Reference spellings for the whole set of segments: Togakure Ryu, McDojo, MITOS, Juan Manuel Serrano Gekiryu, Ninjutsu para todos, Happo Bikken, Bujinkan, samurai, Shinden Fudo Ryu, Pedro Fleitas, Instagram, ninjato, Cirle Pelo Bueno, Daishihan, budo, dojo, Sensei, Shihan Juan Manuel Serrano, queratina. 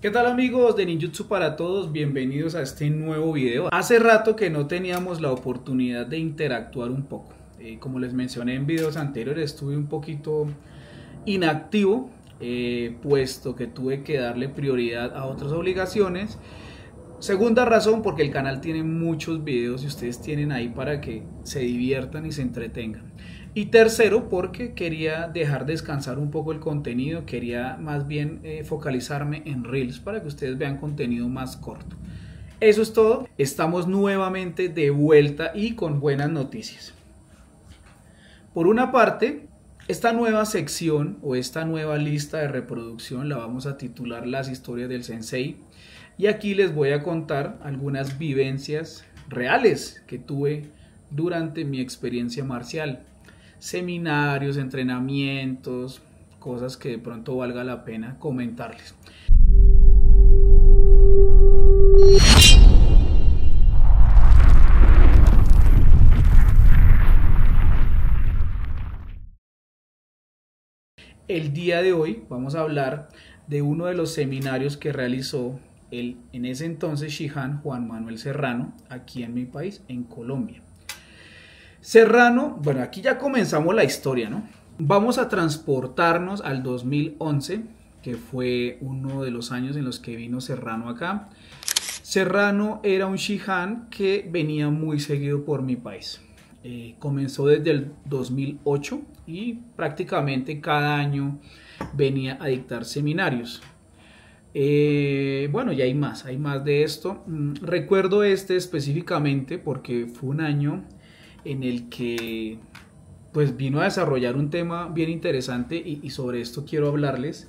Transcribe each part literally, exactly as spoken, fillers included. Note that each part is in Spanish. ¿Qué tal amigos de Ninjutsu para todos? Bienvenidos a este nuevo video. Hace rato que no teníamos la oportunidad de interactuar un poco. Eh, como les mencioné en videos anteriores, estuve un poquito inactivo, eh, puesto que tuve que darle prioridad a otras obligaciones. Segunda razón, porque el canal tiene muchos videos y ustedes tienen ahí para que se diviertan y se entretengan. Y tercero, porque quería dejar descansar un poco el contenido, quería más bien eh, focalizarme en Reels para que ustedes vean contenido más corto. Eso es todo, estamos nuevamente de vuelta y con buenas noticias. Por una parte, esta nueva sección o esta nueva lista de reproducción la vamos a titular Las historias del Sensei. Y aquí les voy a contar algunas vivencias reales que tuve durante mi experiencia marcial. Seminarios, entrenamientos, cosas que de pronto valga la pena comentarles. El día de hoy vamos a hablar de uno de los seminarios que realizó el, en ese entonces, Shihan Juan Manuel Serrano, aquí en mi país, en Colombia. Serrano, bueno, aquí ya comenzamos la historia, ¿no? Vamos a transportarnos al dos mil once, que fue uno de los años en los que vino Serrano acá. Serrano era un Shihan que venía muy seguido por mi país. Eh, comenzó desde el dos mil ocho y prácticamente cada año venía a dictar seminarios. Eh, bueno, ya hay más, hay más de esto. Recuerdo este específicamente porque fue un año en el que pues vino a desarrollar un tema bien interesante y, y sobre esto quiero hablarles.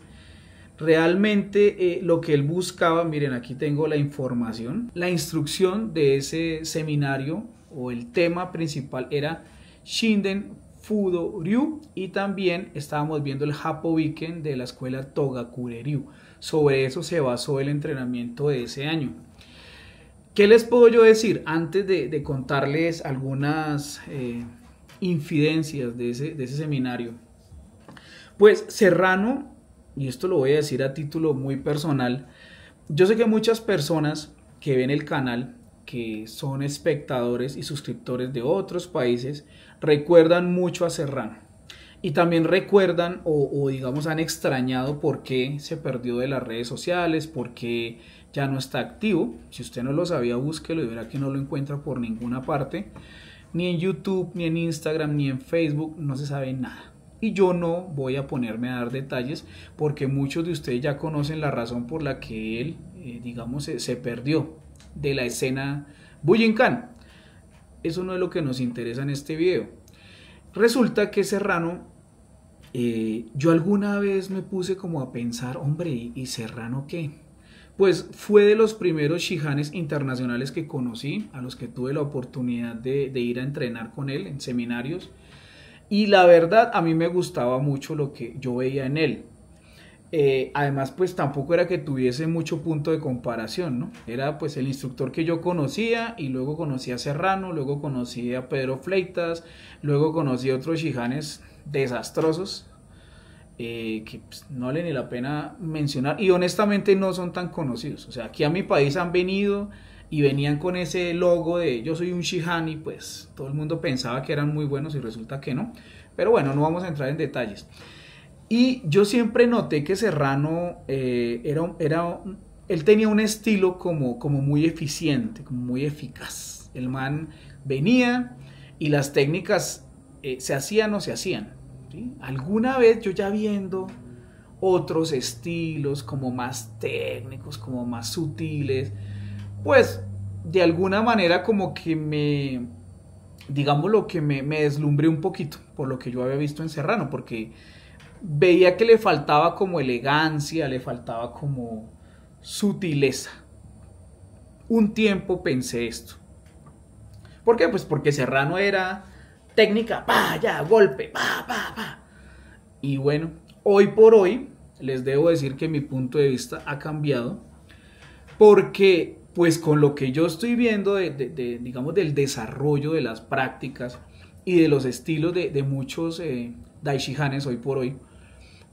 Realmente eh, lo que él buscaba, miren, aquí tengo la información. La instrucción de ese seminario o el tema principal era Shinden Fudo Ryu y también estábamos viendo el Happo Bikken de la escuela Togakure Ryu. Sobre eso se basó el entrenamiento de ese año. ¿Qué les puedo yo decir? Antes de, de contarles algunas eh, infidencias de ese, de ese seminario. Pues Serrano, y esto lo voy a decir a título muy personal, yo sé que muchas personas que ven el canal, que son espectadores y suscriptores de otros países, recuerdan mucho a Serrano. Y también recuerdan o, o digamos han extrañado por qué se perdió de las redes sociales, por qué ya no está activo. Si usted no lo sabía, búsquelo y verá que no lo encuentra por ninguna parte. Ni en YouTube, ni en Instagram, ni en Facebook, no se sabe nada. Y yo no voy a ponerme a dar detalles porque muchos de ustedes ya conocen la razón por la que él, eh, digamos, se, se perdió de la escena Bujinkan. Eso no es lo que nos interesa en este video. Resulta que Serrano... Eh, yo alguna vez me puse como a pensar, hombre, ¿y, y Serrano qué? Pues fue de los primeros Shihanes internacionales que conocí, a los que tuve la oportunidad de, de ir a entrenar con él en seminarios. Y la verdad, a mí me gustaba mucho lo que yo veía en él. Eh, además, pues tampoco era que tuviese mucho punto de comparación, ¿no? Era pues el instructor que yo conocía y luego conocí a Serrano, luego conocí a Pedro Fleitas, luego conocí a otros Shihanes desastrosos eh, que pues, no vale ni la pena mencionar y honestamente no son tan conocidos. O sea, aquí a mi país han venido y venían con ese logo de yo soy un Shihan y pues todo el mundo pensaba que eran muy buenos y resulta que no, pero bueno, no vamos a entrar en detalles. Y yo siempre noté que Serrano eh, era, era él tenía un estilo como, como muy eficiente, como muy eficaz. El man venía y las técnicas Eh, se hacían o se hacían, ¿sí? Alguna vez yo ya viendo otros estilos como más técnicos, como más sutiles, pues de alguna manera como que me, digamos lo que me, me deslumbré un poquito por lo que yo había visto en Serrano, porque veía que le faltaba como elegancia, le faltaba como sutileza. Un tiempo pensé esto. ¿Por qué? Pues porque Serrano era... técnica, pa, ya, golpe, pa, pa, pa. Y bueno, hoy por hoy les debo decir que mi punto de vista ha cambiado porque pues con lo que yo estoy viendo de, de, de, digamos del desarrollo de las prácticas y de los estilos de, de muchos eh, Daishihanes hoy por hoy,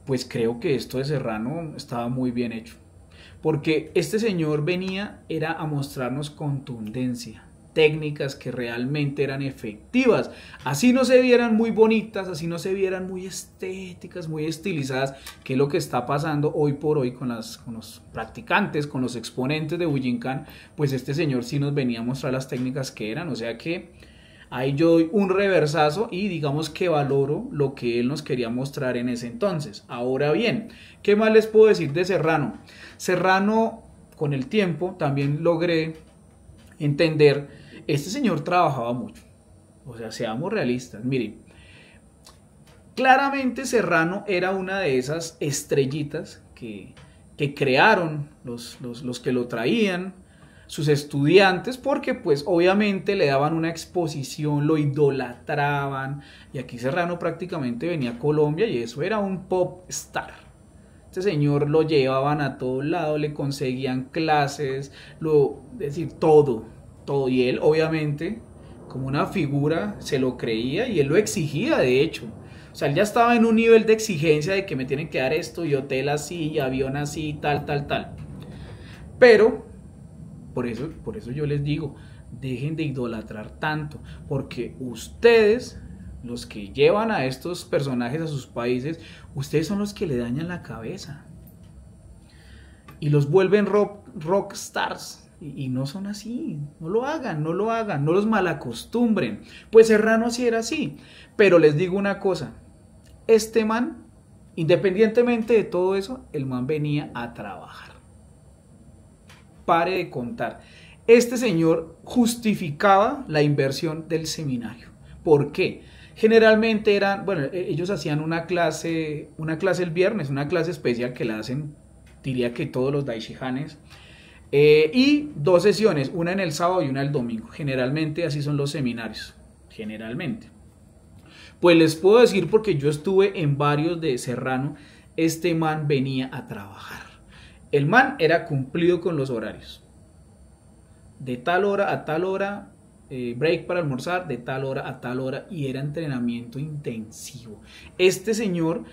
pues creo que esto de Serrano estaba muy bien hecho. porque este señor venía era a mostrarnos contundencia, técnicas que realmente eran efectivas, así no se vieran muy bonitas, así no se vieran muy estéticas, muy estilizadas, que es lo que está pasando hoy por hoy con, las, con los practicantes, con los exponentes de Bujinkan. Pues este señor sí nos venía a mostrar las técnicas que eran, o sea que ahí yo doy un reversazo y digamos que valoro lo que él nos quería mostrar en ese entonces. Ahora bien, ¿qué más les puedo decir de Serrano? Serrano, con el tiempo, también logré entender, este señor trabajaba mucho, o sea, seamos realistas, miren, claramente Serrano era una de esas estrellitas que, que crearon los, los, los que lo traían, sus estudiantes, porque pues obviamente le daban una exposición, lo idolatraban, y aquí Serrano prácticamente venía a Colombia y eso era un pop star. Este señor lo llevaban a todos lados, le conseguían clases, lo, es decir, todo, todo. Y él obviamente, como una figura, se lo creía y él lo exigía, de hecho. O sea, él ya estaba en un nivel de exigencia de que me tienen que dar esto, y hotel así, y avión así, tal, tal, tal. Pero, por eso, por eso yo les digo, dejen de idolatrar tanto, porque ustedes, los que llevan a estos personajes a sus países, ustedes son los que le dañan la cabeza y los vuelven rock, rock stars, y, y no son así, no lo hagan, no lo hagan, no los malacostumbren. Pues Serrano sí era así, pero les digo una cosa, este man, independientemente de todo eso, el man venía a trabajar. Pare de contar, este señor justificaba la inversión del seminario. ¿Por qué? Generalmente eran, bueno, ellos hacían una clase, una clase el viernes, una clase especial que la hacen, diría que todos los daishihanes, eh, y dos sesiones, una en el sábado y una el domingo. Generalmente así son los seminarios, generalmente. Pues les puedo decir, porque yo estuve en varios de Serrano, este man venía a trabajar. El man era cumplido con los horarios. De tal hora a tal hora, Eh, break para almorzar, de tal hora a tal hora, y era entrenamiento intensivo. Este señor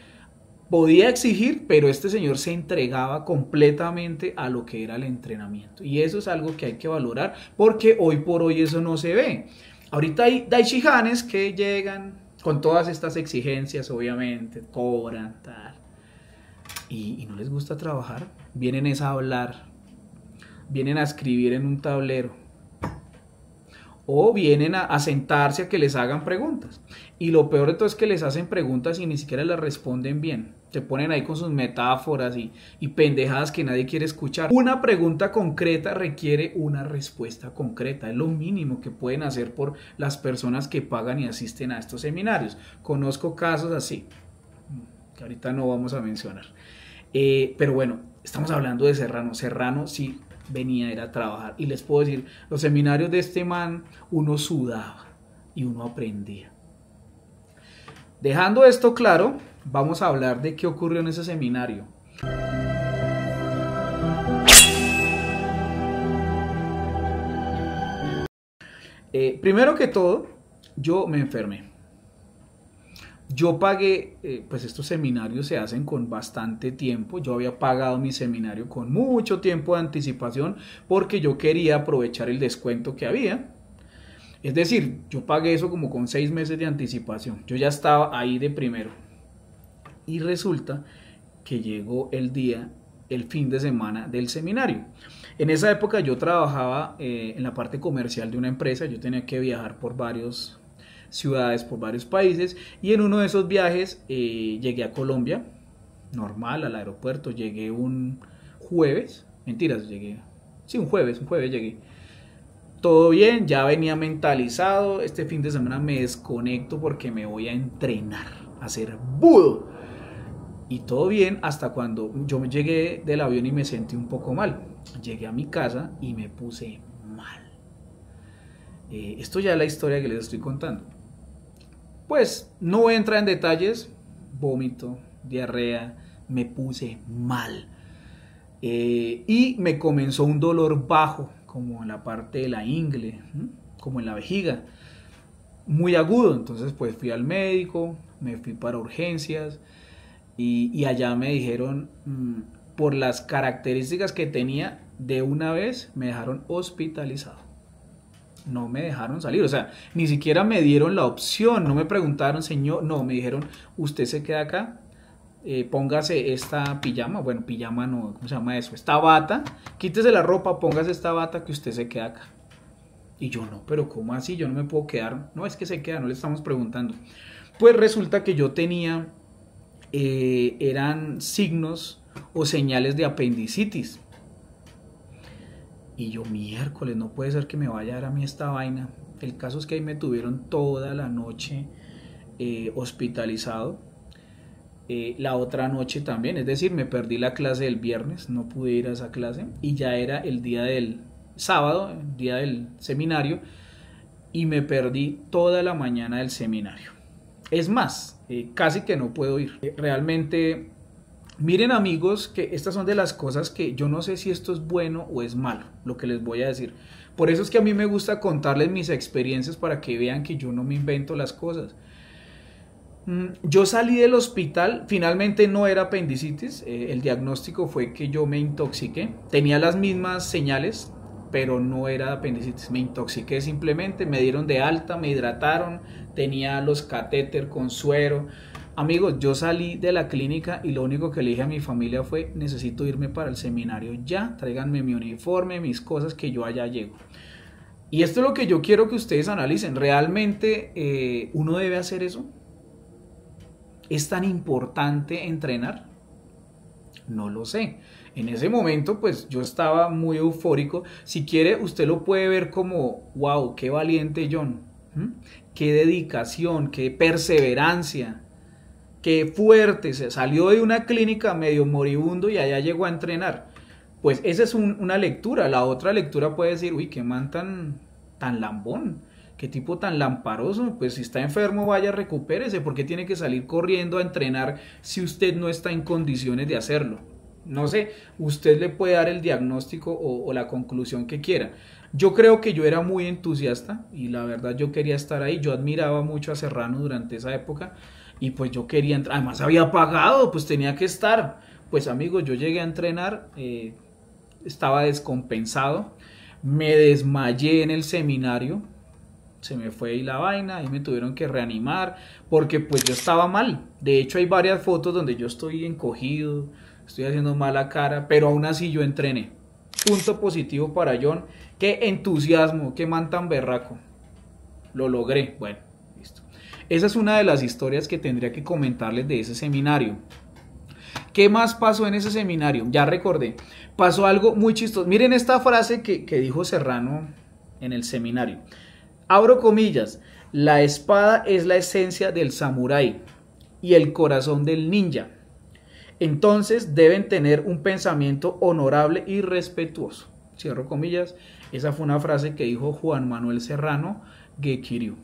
podía exigir, pero este señor se entregaba completamente a lo que era el entrenamiento, y eso es algo que hay que valorar, porque hoy por hoy eso no se ve. Ahorita hay daishihanes que llegan con todas estas exigencias, obviamente cobran tal, y, y no les gusta trabajar, vienen es a hablar, vienen a escribir en un tablero, o vienen a, a sentarse a que les hagan preguntas, y lo peor de todo es que les hacen preguntas y ni siquiera las responden bien, se ponen ahí con sus metáforas y, y pendejadas que nadie quiere escuchar. Una pregunta concreta requiere una respuesta concreta, es lo mínimo que pueden hacer por las personas que pagan y asisten a estos seminarios. Conozco casos así, que ahorita no vamos a mencionar, eh, pero bueno, estamos hablando de Serrano. Serrano sí venía era a trabajar, y les puedo decir, los seminarios de este man, uno sudaba y uno aprendía. Dejando esto claro, vamos a hablar de qué ocurrió en ese seminario. Eh, primero que todo, yo me enfermé. Yo pagué, eh, pues estos seminarios se hacen con bastante tiempo, yo había pagado mi seminario con mucho tiempo de anticipación porque yo quería aprovechar el descuento que había, es decir, yo pagué eso como con seis meses de anticipación, yo ya estaba ahí de primero, y resulta que llegó el día, el fin de semana del seminario. En esa época yo trabajaba eh, en la parte comercial de una empresa, yo tenía que viajar por varios ciudades, por varios países, y en uno de esos viajes eh, llegué a Colombia, normal, al aeropuerto, llegué un jueves, mentiras, llegué, sí, un jueves, un jueves llegué, todo bien, ya venía mentalizado, este fin de semana me desconecto porque me voy a entrenar, a hacer budo, y todo bien, hasta cuando yo llegué del avión y me sentí un poco mal, llegué a mi casa y me puse mal. Eh, esto ya es la historia que les estoy contando. Pues no entra en detalles, vómito, diarrea, me puse mal, eh, y me comenzó un dolor bajo, como en la parte de la ingle, ¿eh? como en la vejiga, muy agudo. Entonces pues fui al médico, me fui para urgencias, y, y allá me dijeron, mmm, por las características que tenía, de una vez me dejaron hospitalizado. No me dejaron salir, o sea, ni siquiera me dieron la opción, no me preguntaron, señor, no, me dijeron, usted se queda acá, eh, póngase esta pijama, bueno, pijama no, ¿cómo se llama eso? Esta bata, quítese la ropa, póngase esta bata que usted se queda acá. Y yo, no, pero ¿cómo así? Yo no me puedo quedar, no, es que se queda, no le estamos preguntando. Pues resulta que yo tenía, eh, eran signos o señales de apendicitis. Y yo, miércoles, no puede ser que me vaya a dar a mí esta vaina. El caso es que ahí me tuvieron toda la noche eh, hospitalizado. Eh, la otra noche también, es decir, me perdí la clase del viernes, no pude ir a esa clase. Y ya era el día del sábado, el día del seminario. Y me perdí toda la mañana del seminario. Es más, eh, casi que no puedo ir. Realmente, miren amigos, que estas son de las cosas que yo no sé si esto es bueno o es malo, lo que les voy a decir. Por eso es que a mí me gusta contarles mis experiencias para que vean que yo no me invento las cosas. Yo salí del hospital, finalmente no era apendicitis, eh, el diagnóstico fue que yo me intoxiqué. Tenía las mismas señales, pero no era apendicitis, me intoxiqué simplemente, me dieron de alta, me hidrataron, tenía los catéter con suero. Amigos, yo salí de la clínica y lo único que le dije a mi familia fue, necesito irme para el seminario ya, tráiganme mi uniforme, mis cosas, que yo allá llego. Y esto es lo que yo quiero que ustedes analicen, ¿realmente eh, uno debe hacer eso? ¿Es tan importante entrenar? No lo sé. En ese momento pues yo estaba muy eufórico, si quiere usted lo puede ver como, wow, qué valiente John, ¿Mm? Qué dedicación, qué perseverancia. Qué fuerte, se salió de una clínica medio moribundo y allá llegó a entrenar. Pues esa es un, una lectura. La otra lectura puede decir, uy, qué man tan, tan lambón, qué tipo tan lamparoso. Pues si está enfermo, vaya, recupérese. ¿Por qué tiene que salir corriendo a entrenar si usted no está en condiciones de hacerlo? No sé, usted le puede dar el diagnóstico o, o la conclusión que quiera. Yo creo que yo era muy entusiasta y la verdad yo quería estar ahí. Yo admiraba mucho a Serrano durante esa época. Y pues yo quería entrar, además había pagado, pues tenía que estar. Pues amigos, yo llegué a entrenar, eh, estaba descompensado, me desmayé en el seminario, se me fue ahí la vaina, ahí me tuvieron que reanimar, porque pues yo estaba mal. De hecho hay varias fotos donde yo estoy encogido, estoy haciendo mala cara, pero aún así yo entrené. Punto positivo para John, qué entusiasmo, qué man tan berraco, lo logré, bueno. Esa es una de las historias que tendría que comentarles de ese seminario. ¿Qué más pasó en ese seminario? Ya recordé, pasó algo muy chistoso. Miren esta frase que, que dijo Serrano en el seminario. Abro comillas, la espada es la esencia del samurái y el corazón del ninja. Entonces deben tener un pensamiento honorable y respetuoso. Cierro comillas, esa fue una frase que dijo Juan Manuel Serrano Gekiryu.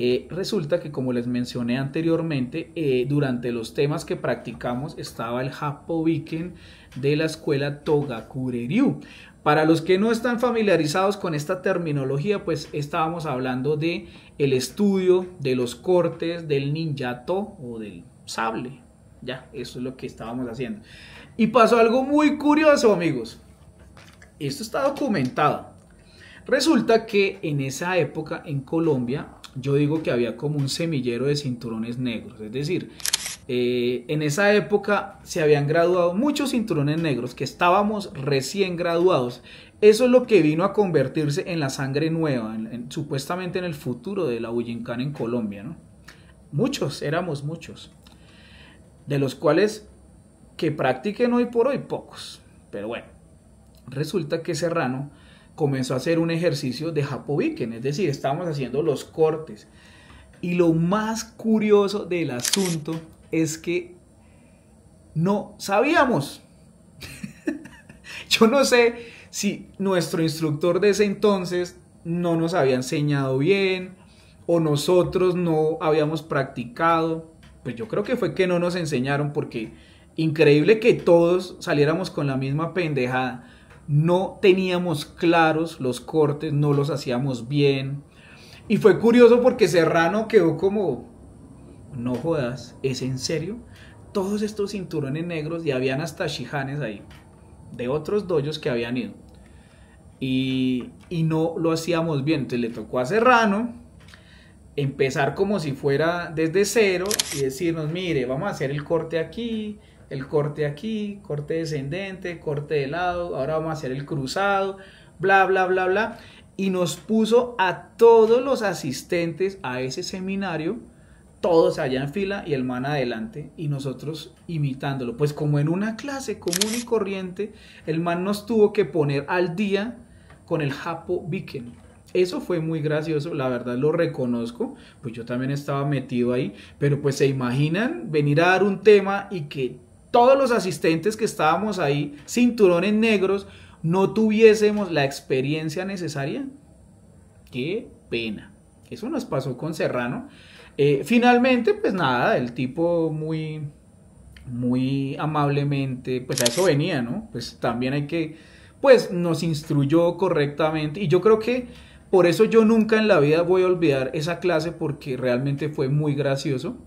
Eh, resulta que, como les mencioné anteriormente, eh, durante los temas que practicamos estaba el Happo Bikken de la escuela Togakure Ryu. Para los que no están familiarizados con esta terminología, pues estábamos hablando de el estudio de los cortes del ninjato o del sable. Ya, eso es lo que estábamos haciendo. Y pasó algo muy curioso, amigos. Esto está documentado. Resulta que en esa época en Colombia, yo digo que había como un semillero de cinturones negros, es decir, eh, en esa época se habían graduado muchos cinturones negros, que estábamos recién graduados. Eso es lo que vino a convertirse en la sangre nueva, en, en, supuestamente en el futuro de la Bujinkan en Colombia, ¿no? Muchos, éramos muchos, de los cuales que practiquen hoy por hoy pocos, pero bueno, resulta que Serrano comenzó a hacer un ejercicio de Happo Bikken, es decir, estábamos haciendo los cortes. Y lo más curioso del asunto es que no sabíamos. Yo no sé si nuestro instructor de ese entonces no nos había enseñado bien o nosotros no habíamos practicado. Pues yo creo que fue que no nos enseñaron, porque increíble que todos saliéramos con la misma pendejada. No teníamos claros los cortes, no los hacíamos bien. Y fue curioso porque Serrano quedó como, no jodas, ¿es en serio? todos estos cinturones negros y habían hasta shihanes ahí, de otros dojos que habían ido. Y, y no lo hacíamos bien, entonces le tocó a Serrano empezar como si fuera desde cero y decirnos, mire, vamos a hacer el corte aquí, el corte aquí, corte descendente, corte de lado, ahora vamos a hacer el cruzado, bla, bla, bla, bla. Y nos puso a todos los asistentes a ese seminario, todos allá en fila y el man adelante y nosotros imitándolo. Pues como en una clase común y corriente, el man nos tuvo que poner al día con el Happo Bikken. Eso fue muy gracioso, la verdad lo reconozco, pues yo también estaba metido ahí, pero pues se imaginan venir a dar un tema y que todos los asistentes que estábamos ahí, cinturones negros, no tuviésemos la experiencia necesaria. Qué pena. Eso nos pasó con Serrano. Eh, finalmente, pues nada, el tipo muy, muy amablemente, pues a eso venía, ¿no? Pues también hay que, pues nos instruyó correctamente y yo creo que por eso yo nunca en la vida voy a olvidar esa clase porque realmente fue muy gracioso.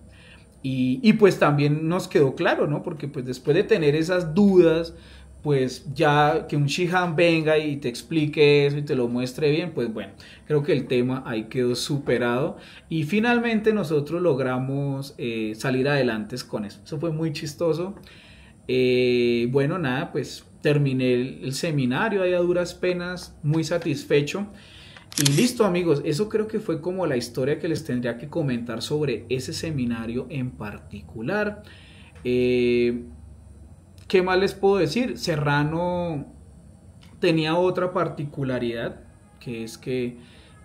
Y, y pues también nos quedó claro, ¿no? Porque pues después de tener esas dudas, pues ya que un Shihan venga y te explique eso y te lo muestre bien, pues bueno, creo que el tema ahí quedó superado y finalmente nosotros logramos eh, salir adelante con eso. Eso fue muy chistoso. Eh, bueno, nada, pues terminé el, el seminario ahí a duras penas, muy satisfecho. Y listo, amigos, eso creo que fue como la historia que les tendría que comentar sobre ese seminario en particular. Eh, ¿Qué más les puedo decir? Serrano tenía otra particularidad, que es que,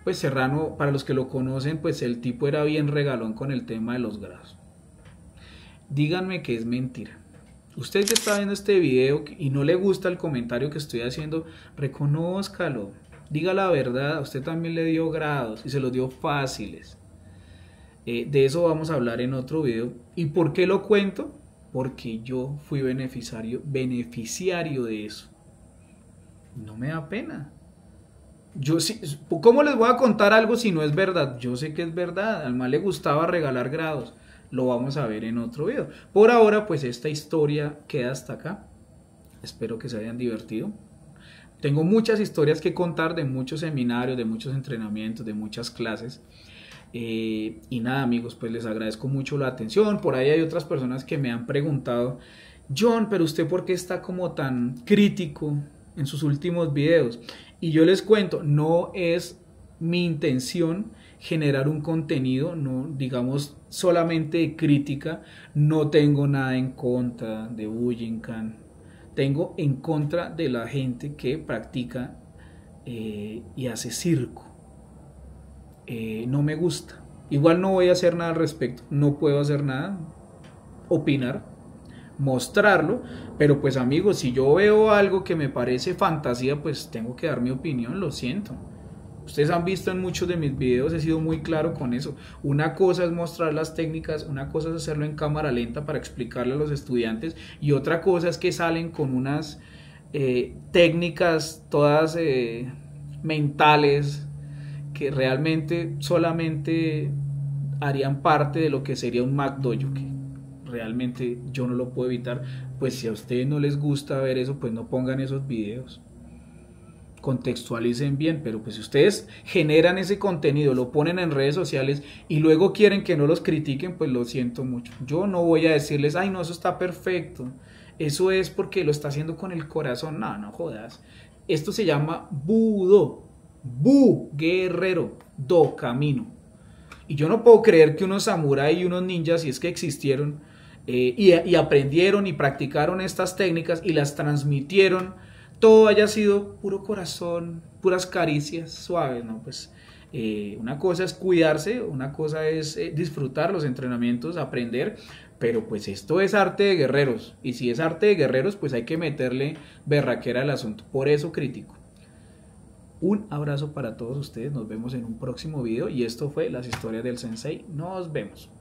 pues Serrano, para los que lo conocen, pues el tipo era bien regalón con el tema de los grados. Díganme que es mentira. Usted que está viendo este video y no le gusta el comentario que estoy haciendo, reconózcalo, diga la verdad, a usted también le dio grados y se los dio fáciles. Eh, de eso vamos a hablar en otro video. ¿Y por qué lo cuento? Porque yo fui beneficiario, beneficiario de eso. No me da pena. Yo, si, ¿cómo les voy a contar algo si no es verdad? Yo sé que es verdad. Al mal le gustaba regalar grados. Lo vamos a ver en otro video. Por ahora, pues esta historia queda hasta acá. Espero que se hayan divertido. Tengo muchas historias que contar de muchos seminarios, de muchos entrenamientos, de muchas clases. Eh, y nada, amigos, pues les agradezco mucho la atención. Por ahí hay otras personas que me han preguntado, John, pero usted ¿por qué está como tan crítico en sus últimos videos? Y yo les cuento, no es mi intención generar un contenido, no digamos solamente de crítica. No tengo nada en contra de Bujinkan, tengo en contra de la gente que practica eh, y hace circo. Eh, no me gusta, igual no voy a hacer nada al respecto, no puedo hacer nada, opinar, mostrarlo, pero pues amigos, si yo veo algo que me parece fantasía, pues tengo que dar mi opinión, lo siento. Ustedes han visto en muchos de mis videos, he sido muy claro con eso. Una cosa es mostrar las técnicas, una cosa es hacerlo en cámara lenta para explicarle a los estudiantes y otra cosa es que salen con unas eh, técnicas todas eh, mentales, que realmente solamente harían parte de lo que sería un McDojo, que realmente yo no lo puedo evitar. Pues si a ustedes no les gusta ver eso, pues no pongan esos videos, contextualicen bien, pero pues si ustedes generan ese contenido, lo ponen en redes sociales y luego quieren que no los critiquen, pues lo siento mucho, yo no voy a decirles, ay no, eso está perfecto, eso es porque lo está haciendo con el corazón, no, no jodas, esto se llama budo, bu, guerrero, do, camino. Y yo no puedo creer que unos samuráis y unos ninjas, si es que existieron, eh, y, y aprendieron y practicaron estas técnicas y las transmitieron, todo haya sido puro corazón, puras caricias suaves, ¿no? Pues eh, una cosa es cuidarse, una cosa es eh, disfrutar los entrenamientos, aprender, pero pues esto es arte de guerreros. Y si es arte de guerreros, pues hay que meterle berraquera al asunto. Por eso critico. Un abrazo para todos ustedes, nos vemos en un próximo video y esto fue Las Historias del Sensei, nos vemos.